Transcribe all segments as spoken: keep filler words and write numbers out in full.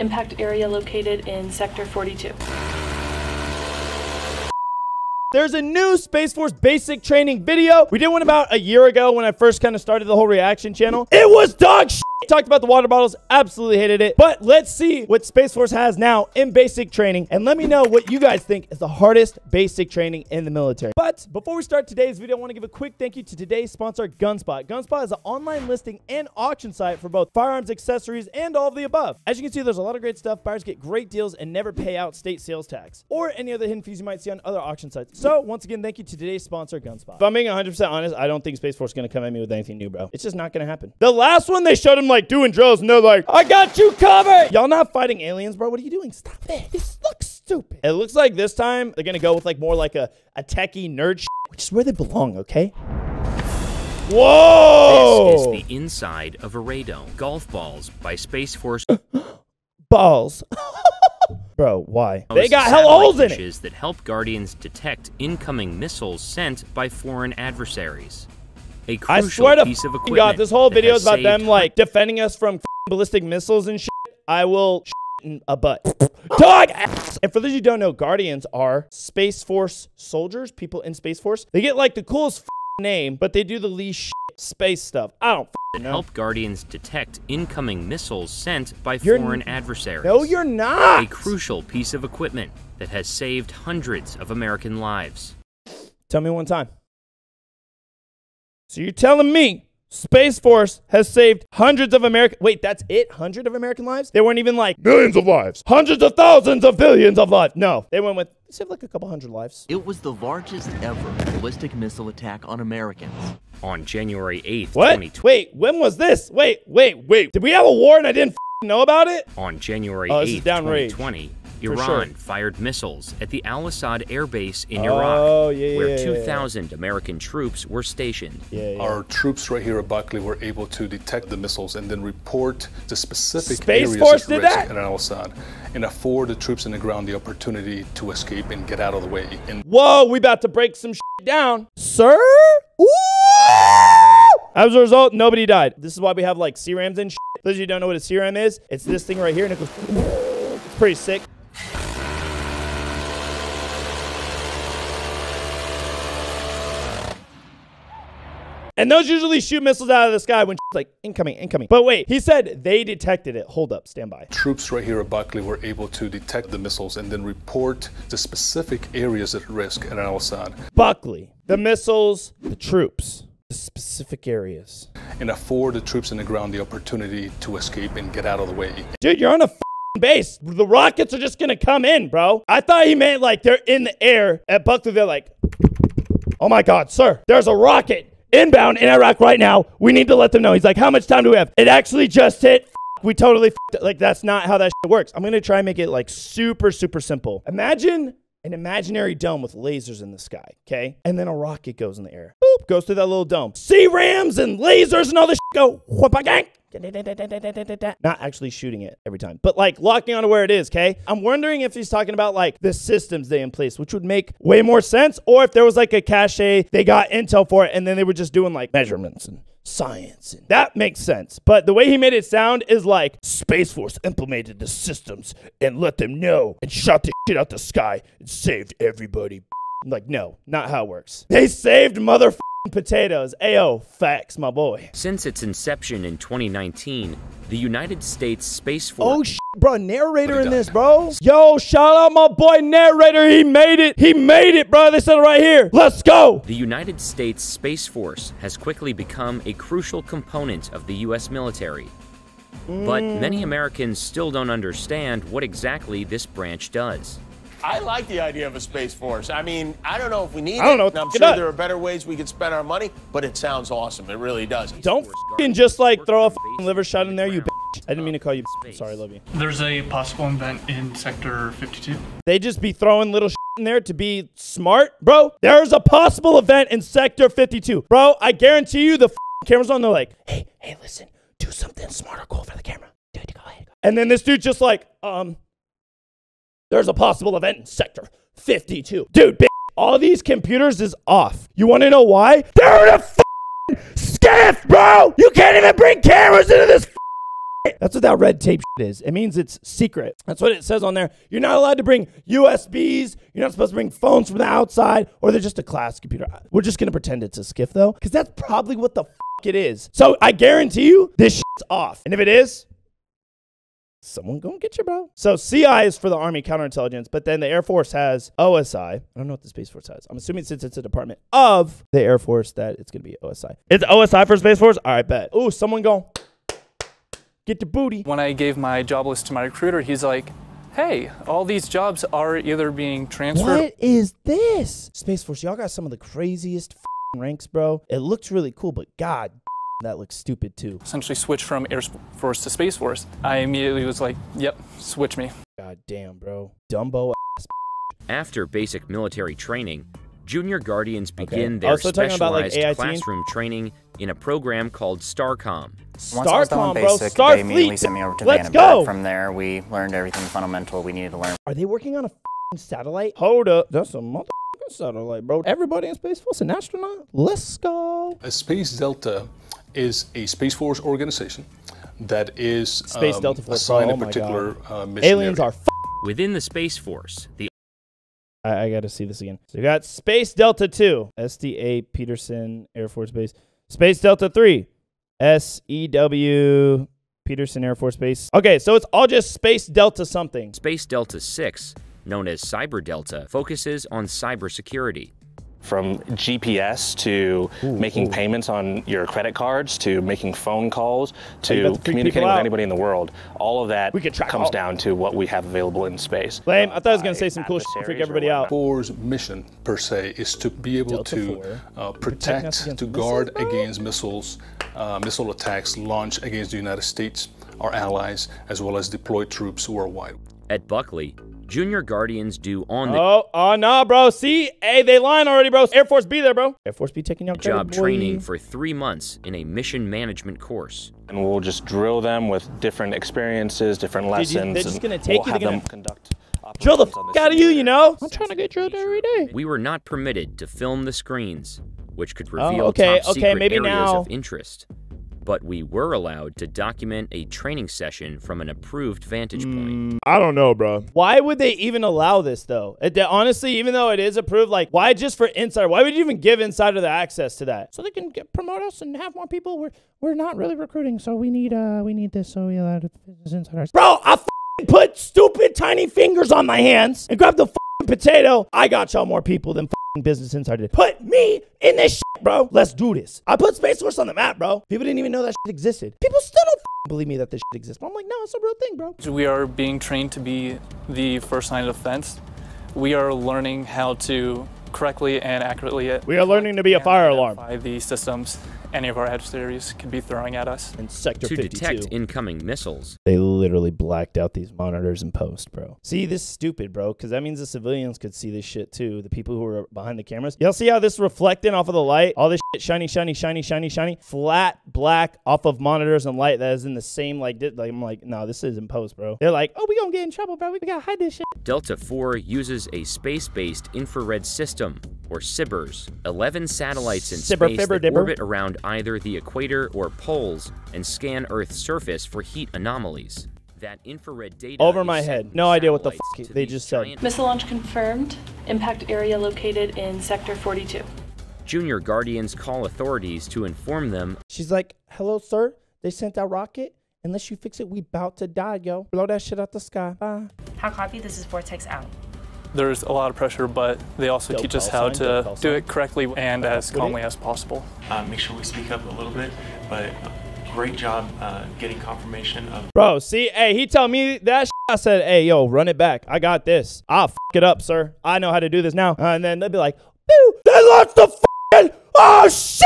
Impact area located in Sector forty-two. There's a new Space Force basic training video. We did one about a year ago when I first kind of started the whole reaction channel. It was dog shit. Talked about the water bottles, absolutely hated it. But let's see what Space Force has now in basic training. And let me know what you guys think is the hardest basic training in the military. But before we start today's video, I want to give a quick thank you to today's sponsor, Gunspot. Gunspot is an online listing and auction site for both firearms, accessories, and all of the above. As you can see, there's a lot of great stuff. Buyers get great deals and never pay out state sales tax or any other hidden fees you might see on other auction sites. So once again, thank you to today's sponsor, Gunspot. If I'm being one hundred percent honest, I don't think Space Force is going to come at me with anything new, bro. It's just not going to happen. The last one, they showed him like doing drills and they're like, I got you covered. Y'all not fighting aliens, bro. What are you doing? Stop it. This looks stupid. It looks like this time they're going to go with like more like a, a techie nerd sh which is where they belong, okay? Whoa. This is the inside of a radome. Golf balls by Space Force. Balls. Bro, why? They got hell holes in it. That help Guardians detect incoming missiles sent by foreign adversaries. A I swear to piece of equipment God, this whole video is about them like defending us from ballistic missiles and shit. I will shit in a butt. Dog ass! And for those you who don't know, Guardians are Space Force soldiers, people in Space Force. They get like the coolest name, but they do the least shit space stuff. I don't know. Help Guardians detect incoming missiles sent by you're foreign adversaries. No, you're not! A crucial piece of equipment that has saved hundreds of American lives. Tell me one time. So you're telling me Space Force has saved hundreds of American... Wait, that's it? Hundreds of American lives? They weren't even like millions of lives, hundreds of thousands of billions of lives. No, they went with... It saved like a couple hundred lives. It was the largest ever ballistic missile attack on Americans. On January eighth, what? twenty twenty. Wait, when was this? Wait, wait, wait. Did we have a war and I didn't f know about it? On January eighth, twenty twenty. Iran sure. fired missiles at the Al-Assad air base in oh, Iraq, yeah, where yeah, two thousand yeah. American troops were stationed. Yeah, yeah. Our troops right here at Buckley were able to detect the missiles and then report the specific Space areas Force did that? At Al-Assad and afford the troops on the ground the opportunity to escape and get out of the way. And whoa, we about to break some shit down. Sir? Ooh! As a result, nobody died. This is why we have like C RAMs and shit. For those of you who don't know what a C RAM is, it's this thing right here and it goes, it's pretty sick. And those usually shoot missiles out of the sky when like incoming, incoming. But wait, he said they detected it. Hold up, stand by. Troops right here at Buckley were able to detect the missiles and then report the specific areas at risk at Al-Assad. Buckley, the missiles, the troops, the specific areas. And afford the troops on the ground the opportunity to escape and get out of the way. Dude, you're on a base. The rockets are just gonna come in, bro. I thought he meant like they're in the air at Buckley. They're like, oh my God, sir, there's a rocket inbound in Iraq right now. We need to let them know. He's like, how much time do we have? It actually just hit. We totally f***ed it. Like, that's not how that shit works. I'm going to try and make it, like, super, super simple. Imagine an imaginary dome with lasers in the sky, okay? And then a rocket goes in the air. Boop, goes through that little dome. C RAMs and lasers and all this shit go whoop-a-gang. Not actually shooting it every time, but like locking onto where it is, okay? I'm wondering if he's talking about like the systems they in place, which would make way more sense, or if there was like a cache, they got intel for it, and then they were just doing like measurements and science. And that makes sense. But the way he made it sound is like, Space Force implemented the systems and let them know and shot the shit out the sky and saved everybody. I'm like, no, not how it works. They saved motherfuckers. Potatoes. Ayo, facts, my boy. Since its inception in twenty nineteen, the United States Space Force... Oh, sh bro, narrator in this, bro. Yo, shout out my boy narrator. He made it. He made it, bro. They said it right here. Let's go. The United States Space Force has quickly become a crucial component of the U S military. Mm. But many Americans still don't understand what exactly this branch does. I like the idea of a Space Force. I mean, I don't know if we need I don't know, it. I'm sure there are better ways we could spend our money, but it sounds awesome. It really does. Don't f***ing just like throw a f***ing liver shot in there, you bitch. I didn't mean to call you bitch. Sorry, love you. There's a possible event in Sector fifty-two. They just be throwing little shit in there to be smart, bro. There's a possible event in Sector fifty-two, bro. I guarantee you the f***ing camera's on. They're like, hey, hey, listen, do something smart or cool for the camera. Do it, go ahead. Go. And then this dude just like, um. There's a possible event in Sector fifty-two. Dude, bitch, all these computers is off. You want to know why? They're in a f***ing skiff, bro! You can't even bring cameras into this That's what that red tape shit is. It means it's secret. That's what it says on there. You're not allowed to bring U S Bs. You're not supposed to bring phones from the outside, or they're just a class computer. We're just going to pretend it's a skiff, though, because that's probably what the fuck it is. So I guarantee you this shit's off. And if it is, someone gonna get you, bro. So C I is for the Army Counterintelligence, but then the Air Force has O S I. I don't know what the Space Force has. I'm assuming since it's a department of the Air Force that it's gonna be O S I. It's O S I for Space Force? All right, bet. Ooh, someone go get the booty. When I gave my job list to my recruiter, he's like, hey, all these jobs are either being transferred. What is this? Space Force, y'all got some of the craziest ranks, bro. It looks really cool, but God, that looks stupid too. Essentially switch from Air Force to Space Force. I immediately was like, yep, switch me. God damn, bro. Dumbo ass. After basic military training, junior guardians begin okay. their also specialized about, like, classroom training in a program called Starcom. Starcom, bro. Starfleet. They immediately sent me over to Let's Vandenberg. Go. From there, we learned everything fundamental we needed to learn. Are they working on a f***ing satellite? Hold up. That's a mother... satellite, bro. Everybody in Space Force an astronaut? Let's go. A Space Delta is a Space Force organization that is Space um, Delta Force. assigned oh, a particular uh, mission. Aliens area. are f within the Space Force. The I, I got to see this again. So we got Space Delta two, S D A Peterson Air Force Base. Space Delta three, S E W Peterson Air Force Base. Okay, so it's all just Space Delta something. Space Delta six, known as Cyber Delta, focuses on cybersecurity. From G P S to ooh, making ooh. payments on your credit cards, to making phone calls, to communicating with anybody in the world. All of that comes all. down to what we have available in space. Blame, I thought I was going to say some cool shit to freak everybody out. Force mission, per se, is to be able Delta to uh, protect, protect to guard missiles, against missiles, uh, missile attacks launched against the United States, our allies, as well as deployed troops worldwide. At Buckley, junior guardians do on the oh oh no bro see hey they lying already bro Air Force B there bro Air Force B taking your job credit, training for three months in a mission management course, and we'll just drill them with different experiences, different lessons. Dude, they're just gonna take we'll you have them gonna conduct drill the f out of you, you know. I'm trying to get drilled every day. We were not permitted to film the screens, which could reveal oh, okay top okay maybe areas now of interest, but we were allowed to document a training session from an approved vantage point. I don't know, bro. Why would they even allow this, though? It, honestly, even though it is approved, like, why just for Insider? Why would you even give Insider the access to that? So they can get, promote us and have more people. We're, we're not really recruiting, so we need uh, we need this, so we allowed to Insiders. Bro, I f***ing put stupid tiny fingers on my hands and grabbed the f***ing potato. I got y'all more people than f***ing Business Insider did. Put me in this shit, bro. Let's do this. I put Space Force on the map, bro. People didn't even know that shit existed. People still don't believe me that this shit exists. But I'm like, no, it's a real thing, bro. We are being trained to be the first line of defense. We are learning how to correctly and accurately it. We are learning to be a fire alarm. By the systems any of our adversaries could be throwing at us. In Sector fifty-two. To detect incoming missiles. They literally blacked out these monitors in post, bro. See, this is stupid, bro, because that means the civilians could see this shit too, the people who are behind the cameras. Y'all see how this is reflecting off of the light? All this shit shiny, shiny, shiny, shiny, shiny. Flat black off of monitors and light that is in the same, like, like I'm like, no, this is in post, bro. They're like, oh, we gonna get in trouble, bro. We gotta hide this shit. Delta four uses a space-based infrared system, or SIBRS, eleven satellites in Sibber, space fibber, that dibber. orbit around either the equator or poles and scan Earth's surface for heat anomalies. That infrared data over my head. No idea what the f they just said. Missile launch confirmed. Impact area located in Sector forty-two. Junior guardians call authorities to inform them. She's like, hello, sir. They sent that rocket. Unless you fix it, we about to die, yo. Blow that shit out the sky. Bye. How copy? This is Vortex out. There's a lot of pressure, but they also don't teach us how sign, to do it correctly and uh, as calmly it? as possible. Uh, make sure we speak up a little bit, but great job uh, getting confirmation of... Bro, see, hey, he tell me that sh I said, hey, yo, run it back. I got this. I'll f*** it up, sir. I know how to do this now. Uh, and then they'd be like, boo, they launched the f***ing... Oh, shit!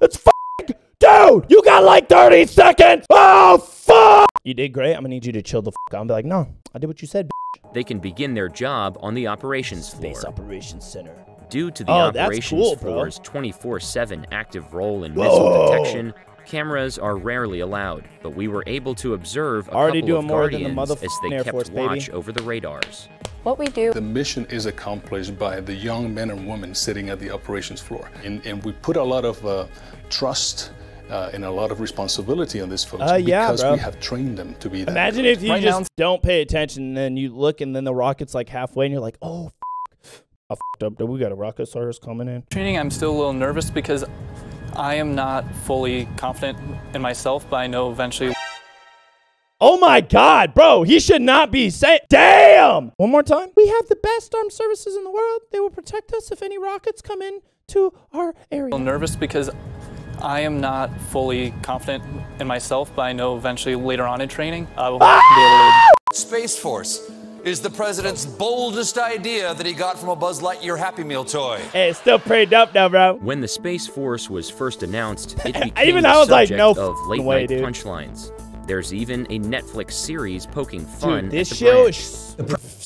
It's f***ing... Dude, you got like thirty seconds! Oh, fuck! You did great. I'm gonna need you to chill the f*** out. I'm be like, no, I did what you said, b***. They can begin their job on the operations floor. Space Operations Center. Due to the oh, operations cool, floor's twenty-four seven active role in Whoa. missile detection, cameras are rarely allowed, but we were able to observe a Already couple of guardians more than the as they Air kept Force, watch baby. over the radars. What we do. The mission is accomplished by the young men and women sitting at the operations floor, and, and we put a lot of uh, trust uh, and a lot of responsibility on this, folks, uh, yeah, because bro. we have trained them to be that. Imagine good. if you right just now. don't pay attention, and then you look, and then the rocket's like halfway, and you're like, oh, f I f***ed up. We got a rocket service coming in. Training, I'm still a little nervous because I am not fully confident in myself, but I know eventually. Oh my God, bro, he should not be saying, damn! One more time. We have the best armed services in the world. They will protect us if any rockets come in to our area. I'm nervous because I am not fully confident in myself, but I know eventually later on in training, I will ah! be able to... Space Force is the president's boldest idea that he got from a Buzz Lightyear Happy Meal toy. Hey, it's still pretty dope now, bro. When the Space Force was first announced, it became Even the I was subject like, no of late-night punchlines. There's even a Netflix series poking fun Dude, this at the show is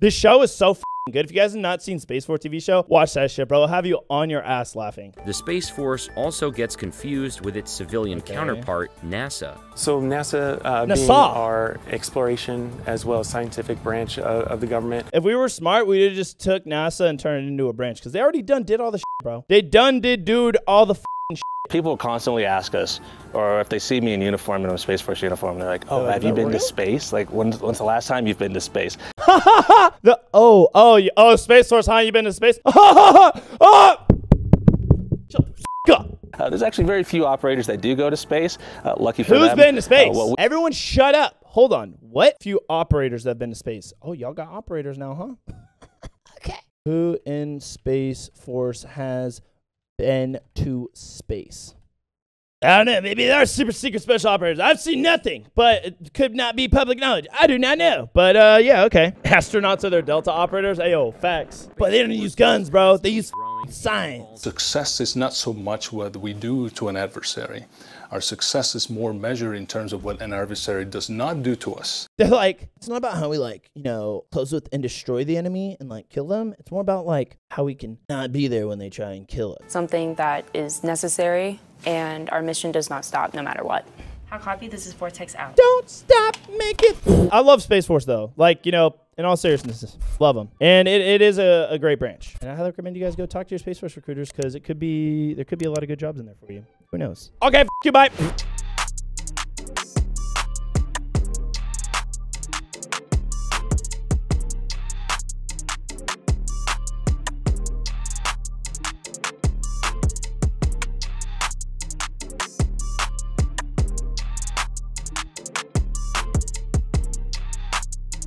This show is so f***ing good. If you guys have not seen Space Force T V show, watch that shit, bro. It'll have you on your ass laughing. The Space Force also gets confused with its civilian okay. counterpart, NASA. So NASA, uh, NASA being our exploration as well as scientific branch uh, of the government. If we were smart, we would've just took NASA and turned it into a branch, because they already done did all the shit, bro. They done did dude all the f***ing shit. People constantly ask us, or if they see me in uniform, in a Space Force uniform, they're like, oh, uh, have you been real? to space? Like, when's, when's the last time you've been to space? the, oh, oh, oh, Space Force, huh? You been to space? oh! Shut the f*** up. Uh, there's actually very few operators that do go to space. Uh, lucky for Who's them. Who's been to space? Uh, well, Everyone shut up. Hold on. What? Few operators that have been to space. Oh, y'all got operators now, huh? Okay. Who in Space Force has been to space? I don't know. Maybe they're super secret special operators. I've seen nothing, but it could not be public knowledge. I do not know. But uh, yeah, okay. Astronauts are their Delta operators. Ayo, facts. But they don't use guns, bro. They use science. Success is not so much what we do to an adversary. Our success is more measured in terms of what an adversary does not do to us. They're like, it's not about how we like, you know, close with and destroy the enemy and like kill them. It's more about like how we can not be there when they try and kill us. Something that is necessary, and our mission does not stop no matter what. How copy? This is Vortex out. Don't stop, make it. I love Space Force though. Like, you know, in all seriousness, love them. And it, it is a, a great branch. And I highly recommend you guys go talk to your Space Force recruiters because it could be, there could be a lot of good jobs in there for you. Who knows? Okay, f you, bye.